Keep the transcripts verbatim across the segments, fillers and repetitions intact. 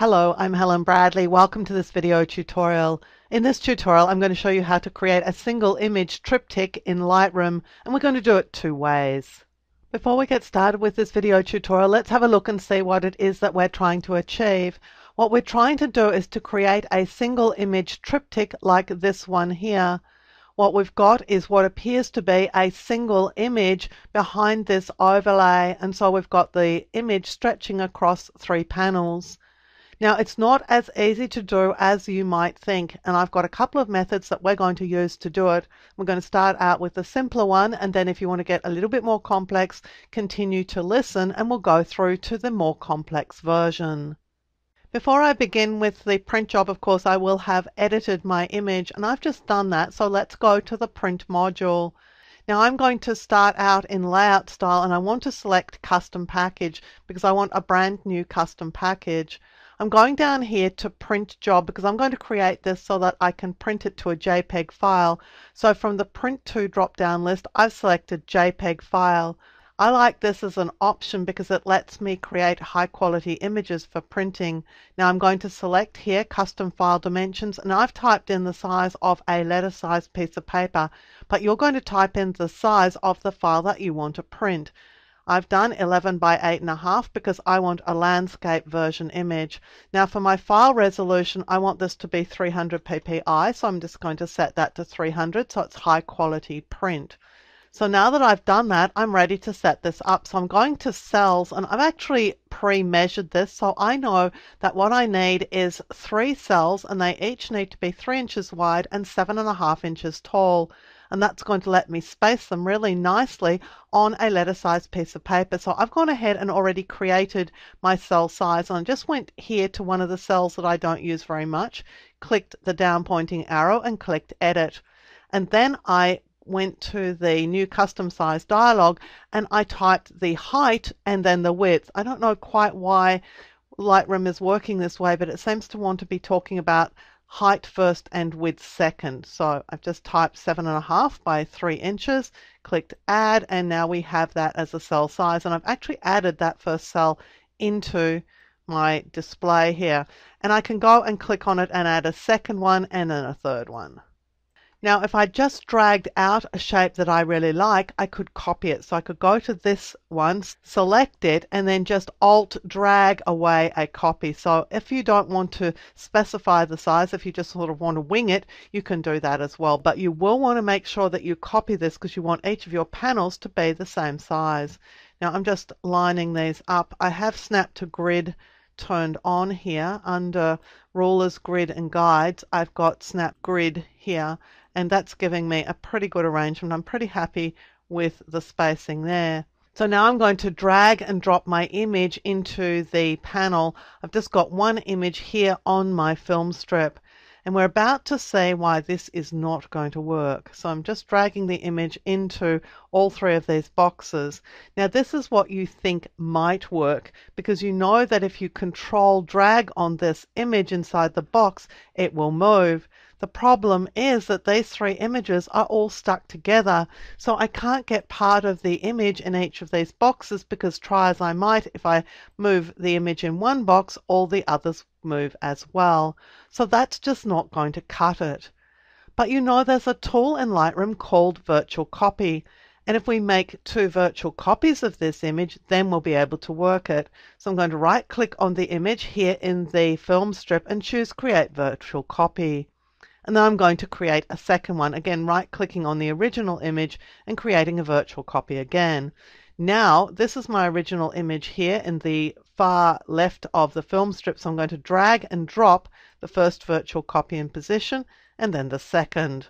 Hello, I'm Helen Bradley. Welcome to this video tutorial. In this tutorial, I'm going to show you how to create a single image triptych in Lightroom, and we're going to do it two ways. Before we get started with this video tutorial, let's have a look and see what it is that we're trying to achieve. What we're trying to do is to create a single image triptych like this one here. What we've got is what appears to be a single image behind this overlay, and so we've got the image stretching across three panels. Now, it's not as easy to do as you might think, and I've got a couple of methods that we're going to use to do it. We're going to start out with the simpler one, and then if you want to get a little bit more complex, continue to listen, and we'll go through to the more complex version. Before I begin with the print job, of course, I will have edited my image, and I've just done that, so let's go to the print module. Now I'm going to start out in layout style, and I want to select custom package because I want a brand new custom package. I'm going down here to print job because I'm going to create this so that I can print it to a JPEG file. So from the print to drop down list, I've selected JPEG file. I like this as an option because it lets me create high quality images for printing. Now I'm going to select here custom file dimensions, and I've typed in the size of a letter sized piece of paper, but you're going to type in the size of the file that you want to print. I've done eleven by eight and a half because I want a landscape version image. Now for my file resolution, I want this to be three hundred P P I, so I'm just going to set that to three hundred, so it's high quality print. So now that I've done that, I'm ready to set this up. So I'm going to cells, and I've actually pre-measured this, so I know that what I need is three cells, and they each need to be three inches wide and seven and a half inches tall. And that's going to let me space them really nicely on a letter-sized piece of paper. So I've gone ahead and already created my cell size, and I just went here to one of the cells that I don't use very much, clicked the down-pointing arrow and clicked Edit. And then I went to the New Custom Size dialog, and I typed the height and then the width. I don't know quite why Lightroom is working this way, but it seems to want to be talking about height first and width second. So I've just typed seven and a half by three inches, clicked add, and now we have that as a cell size. And I've actually added that first cell into my display here. And I can go and click on it and add a second one and then a third one. Now, if I just dragged out a shape that I really like, I could copy it. So I could go to this one, select it, and then just Alt drag away a copy. So if you don't want to specify the size, if you just sort of want to wing it, you can do that as well. But you will want to make sure that you copy this because you want each of your panels to be the same size. Now, I'm just lining these up. I have Snap to Grid turned on here. Under Rulers, Grid and Guides, I've got Snap Grid here, and that's giving me a pretty good arrangement. I'm pretty happy with the spacing there. So now I'm going to drag and drop my image into the panel. I've just got one image here on my film strip, and we're about to see why this is not going to work. So I'm just dragging the image into all three of these boxes. Now this is what you think might work, because you know that if you control drag on this image inside the box, it will move. The problem is that these three images are all stuck together, so I can't get part of the image in each of these boxes, because try as I might, if I move the image in one box, all the others move as well. So that's just not going to cut it. But you know there's a tool in Lightroom called Virtual Copy, and if we make two virtual copies of this image, then we'll be able to work it. So I'm going to right click on the image here in the film strip and choose Create Virtual Copy. And then I'm going to create a second one, again right-clicking on the original image and creating a virtual copy again. Now this is my original image here in the far left of the film strip, so I'm going to drag and drop the first virtual copy in position and then the second.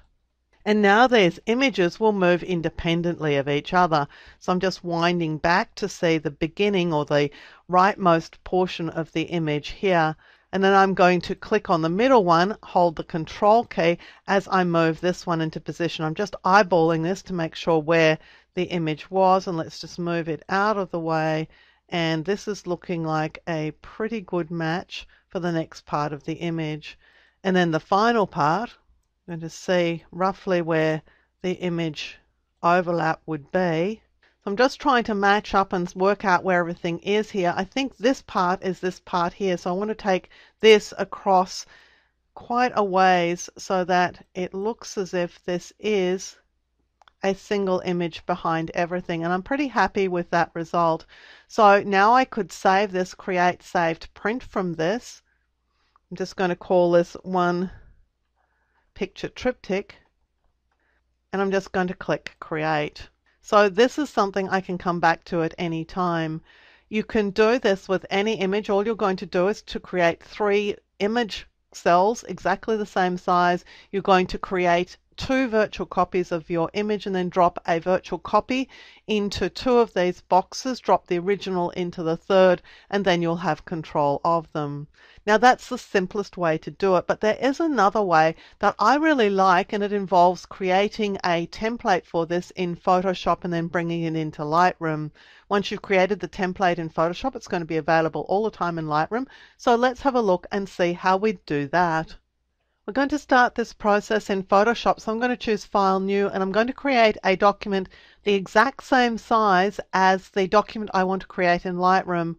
And now these images will move independently of each other. So I'm just winding back to see the beginning or the rightmost portion of the image here. And then I'm going to click on the middle one, hold the Control key as I move this one into position. I'm just eyeballing this to make sure where the image was, and let's just move it out of the way. And this is looking like a pretty good match for the next part of the image. And then the final part, I'm going to see roughly where the image overlap would be. So I'm just trying to match up and work out where everything is here. I think this part is this part here. So I want to take this across quite a ways so that it looks as if this is a single image behind everything, and I'm pretty happy with that result. So now I could save this, create saved print from this. I'm just going to call this one picture triptych, and I'm just going to click create. So this is something I can come back to at any time. You can do this with any image. All you're going to do is to create three image cells exactly the same size. You're going to create two virtual copies of your image and then drop a virtual copy into two of these boxes, drop the original into the third, and then you'll have control of them. Now that's the simplest way to do it, but there is another way that I really like, and it involves creating a template for this in Photoshop and then bringing it into Lightroom. Once you've created the template in Photoshop, it's going to be available all the time in Lightroom. So let's have a look and see how we do that. We're going to start this process in Photoshop, so I'm going to choose File, New, and I'm going to create a document the exact same size as the document I want to create in Lightroom.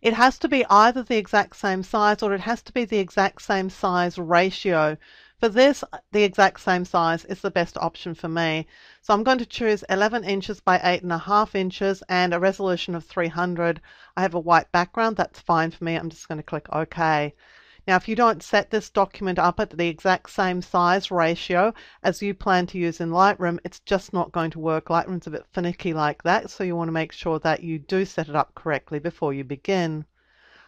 It has to be either the exact same size or it has to be the exact same size ratio. For this, the exact same size is the best option for me. So I'm going to choose eleven inches by eight and a half inches and a resolution of three hundred. I have a white background, that's fine for me. I'm just going to click OK. Now, if you don't set this document up at the exact same size ratio as you plan to use in Lightroom, it's just not going to work. Lightroom's a bit finicky like that, so you want to make sure that you do set it up correctly before you begin.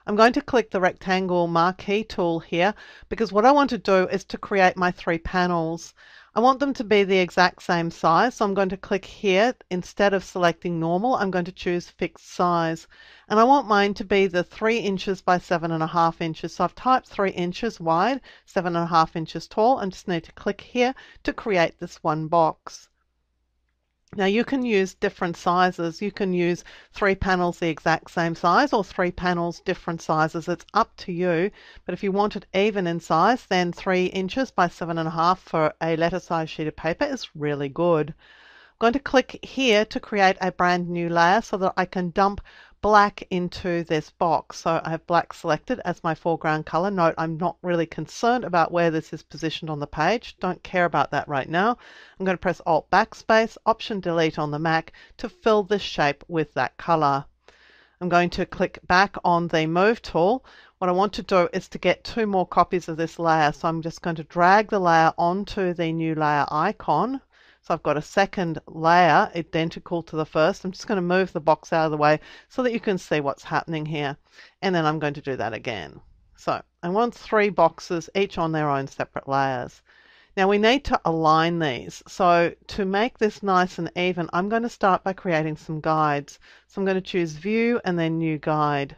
I'm going to click the rectangle marquee tool here because what I want to do is to create my three panels. I want them to be the exact same size, so I'm going to click here. Instead of selecting normal, I'm going to choose fixed size. And I want mine to be the three inches by seven and a half inches. So I've typed three inches wide, seven and a half inches tall. I just need to click here to create this one box. Now you can use different sizes. You can use three panels the exact same size or three panels different sizes. It's up to you. But if you want it even in size, then three inches by seven and a half for a letter size sheet of paper is really good. I'm going to click here to create a brand new layer so that I can dump black into this box. So I have black selected as my foreground color. Note, I'm not really concerned about where this is positioned on the page. Don't care about that right now. I'm going to press Alt Backspace, Option Delete on the Mac to fill this shape with that color. I'm going to click back on the Move tool. What I want to do is to get two more copies of this layer. So I'm just going to drag the layer onto the new layer icon. So I've got a second layer identical to the first. I'm just going to move the box out of the way so that you can see what's happening here. And then I'm going to do that again. So I want three boxes, each on their own separate layers. Now we need to align these. So to make this nice and even, I'm going to start by creating some guides. So I'm going to choose View and then New Guide.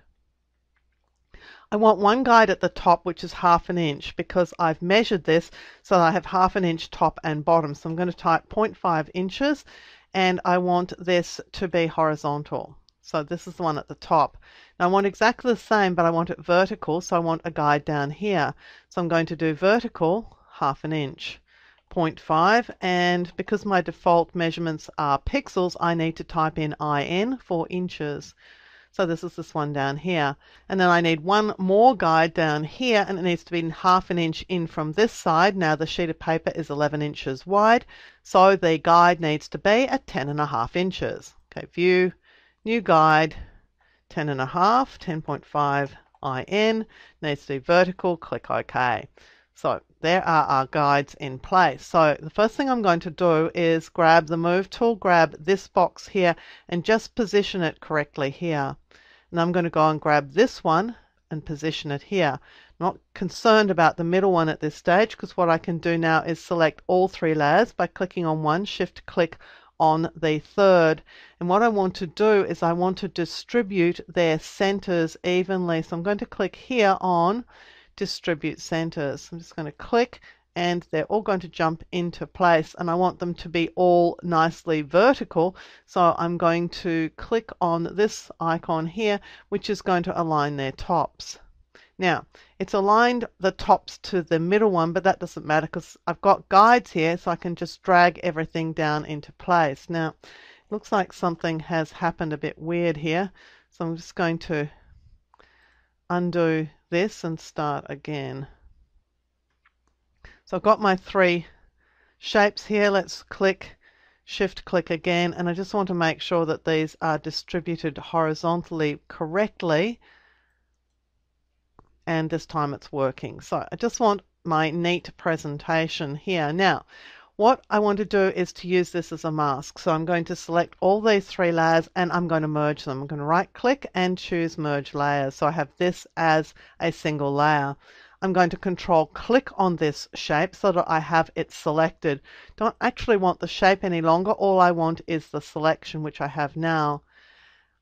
I want one guide at the top which is half an inch because I've measured this so I have half an inch top and bottom. So I'm going to type zero point five inches and I want this to be horizontal. So this is the one at the top. Now I want exactly the same, but I want it vertical, so I want a guide down here. So I'm going to do vertical half an inch, zero point five, and because my default measurements are pixels, I need to type in I N for inches. So this is this one down here. And then I need one more guide down here, and it needs to be half an inch in from this side. Now the sheet of paper is eleven inches wide, so the guide needs to be at ten and a half inches. Okay, View, New Guide, ten and a half, ten point five I N, needs to be vertical, click OK. So there are our guides in place. So the first thing I'm going to do is grab the Move tool, grab this box here, and just position it correctly here. And I'm going to go and grab this one and position it here. Not concerned about the middle one at this stage, because what I can do now is select all three layers by clicking on one, shift click on the third. And what I want to do is I want to distribute their centers evenly. So I'm going to click here on Distribute Centers. I'm just going to click, and they're all going to jump into place, and I want them to be all nicely vertical, so I'm going to click on this icon here, which is going to align their tops. Now it's aligned the tops to the middle one, but that doesn't matter because I've got guides here, so I can just drag everything down into place. Now looks like something has happened a bit weird here. So I'm just going to undo this and start again. So I've got my three shapes here. Let's click, shift click again, and I just want to make sure that these are distributed horizontally correctly, and this time it's working. So I just want my neat presentation here. Now what I want to do is to use this as a mask. So I'm going to select all these three layers and I'm going to merge them. I'm going to right click and choose merge layers. So I have this as a single layer. I'm going to control click on this shape so that I have it selected. Don't actually want the shape any longer. All I want is the selection, which I have now.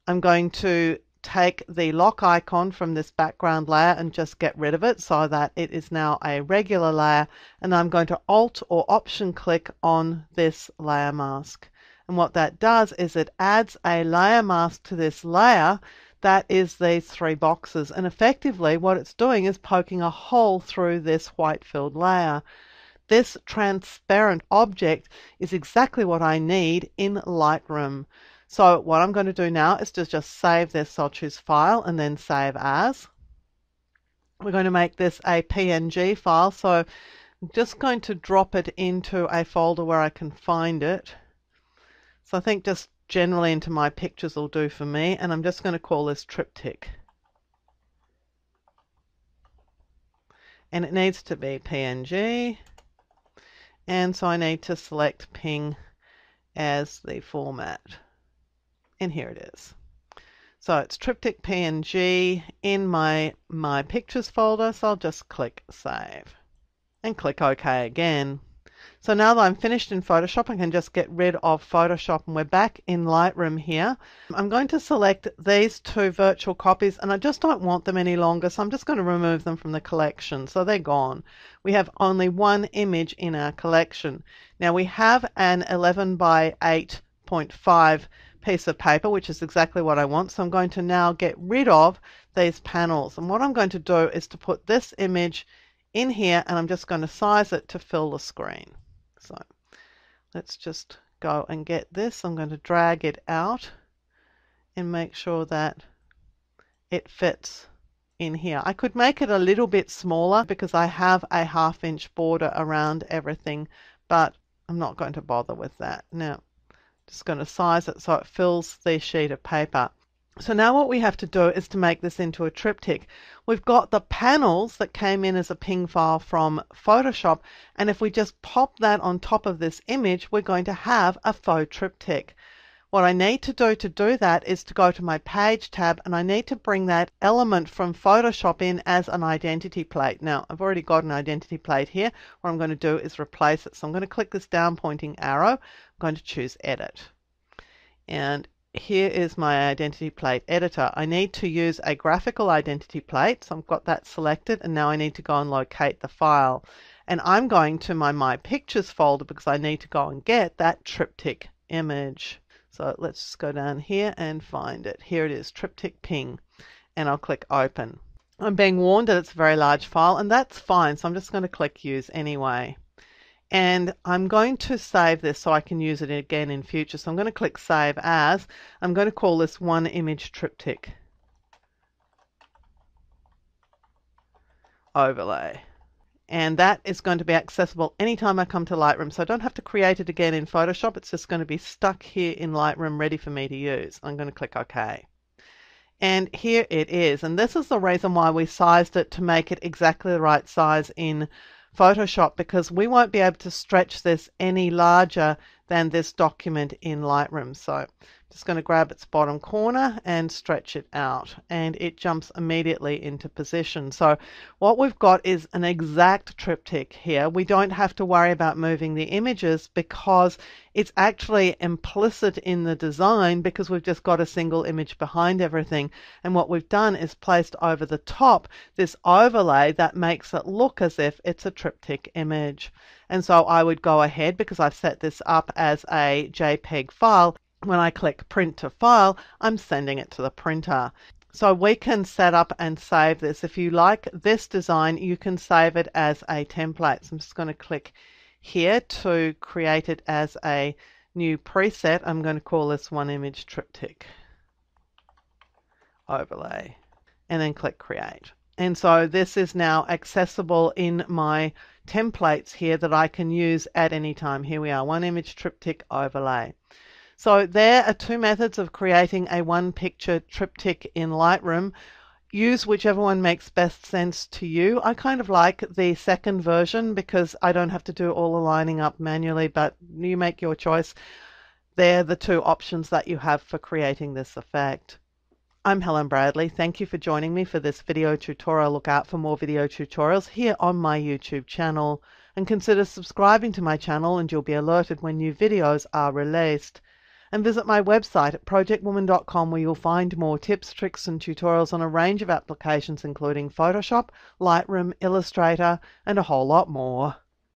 I'm going to take the lock icon from this background layer and just get rid of it so that it is now a regular layer, and I'm going to Alt or Option click on this layer mask. And what that does is it adds a layer mask to this layer that is these three boxes, and effectively what it's doing is poking a hole through this white filled layer. This transparent object is exactly what I need in Lightroom. So what I'm going to do now is to just save this. So I'll choose File and then Save As. We're going to make this a P N G file, so I'm just going to drop it into a folder where I can find it. So I think just generally into my pictures will do for me, and I'm just going to call this Triptych. And it needs to be P N G, and so I need to select P N G as the format. And here it is. So it's Triptych P N G in my My Pictures folder, so I'll just click Save and click OK again. So now that I'm finished in Photoshop, I can just get rid of Photoshop and we're back in Lightroom here. I'm going to select these two virtual copies and I just don't want them any longer, so I'm just going to remove them from the collection. So they're gone. We have only one image in our collection. Now we have an eleven by eight point five piece of paper, which is exactly what I want. So I'm going to now get rid of these panels, and what I'm going to do is to put this image in here, and I'm just going to size it to fill the screen. So let's just go and get this. I'm going to drag it out and make sure that it fits in here. I could make it a little bit smaller because I have a half inch border around everything, but I'm not going to bother with that now. Just going to size it so it fills the sheet of paper. So now what we have to do is to make this into a triptych. We've got the panels that came in as a P N G file from Photoshop, and if we just pop that on top of this image, we're going to have a faux triptych. What I need to do to do that is to go to my Page tab, and I need to bring that element from Photoshop in as an identity plate. Now I've already got an identity plate here. What I'm going to do is replace it. So I'm going to click this down pointing arrow. I'm going to choose Edit, and here is my identity plate editor. I need to use a graphical identity plate, so I've got that selected, and now I need to go and locate the file, and I'm going to my My Pictures folder because I need to go and get that triptych image. So let's just go down here and find it. Here it is, Triptych P N G, and I'll click Open. I'm being warned that it's a very large file, and that's fine, so I'm just going to click Use anyway. And I'm going to save this so I can use it again in future. So I'm going to click Save As. I'm going to call this One Image Triptych Overlay. And that is going to be accessible anytime I come to Lightroom. So I don't have to create it again in Photoshop. It's just going to be stuck here in Lightroom ready for me to use. I'm going to click OK. And here it is. And this is the reason why we sized it to make it exactly the right size in Photoshop, because we won't be able to stretch this any larger than this document in Lightroom. So I'm just going to grab its bottom corner and stretch it out, and it jumps immediately into position. So what we've got is an exact triptych here. We don't have to worry about moving the images because it's actually implicit in the design, because we've just got a single image behind everything, and what we've done is placed over the top this overlay that makes it look as if it's a triptych image. And so I would go ahead, because I've set this up as a JPEG file, when I click Print to File, I'm sending it to the printer. So we can set up and save this. If you like this design, you can save it as a template. So I'm just going to click here to create it as a new preset. I'm going to call this one image triptych overlay and then click create. And so this is now accessible in my templates here that I can use at any time. Here we are, one image triptych overlay. So there are two methods of creating a one picture triptych in Lightroom. Use whichever one makes best sense to you. I kind of like the second version because I don't have to do all the lining up manually, but you make your choice. They're the two options that you have for creating this effect. I'm Helen Bradley. Thank you for joining me for this video tutorial. Look out for more video tutorials here on my YouTube channel, and consider subscribing to my channel and you'll be alerted when new videos are released. And visit my website at project woman dot com, where you'll find more tips, tricks and tutorials on a range of applications including Photoshop, Lightroom, Illustrator and a whole lot more.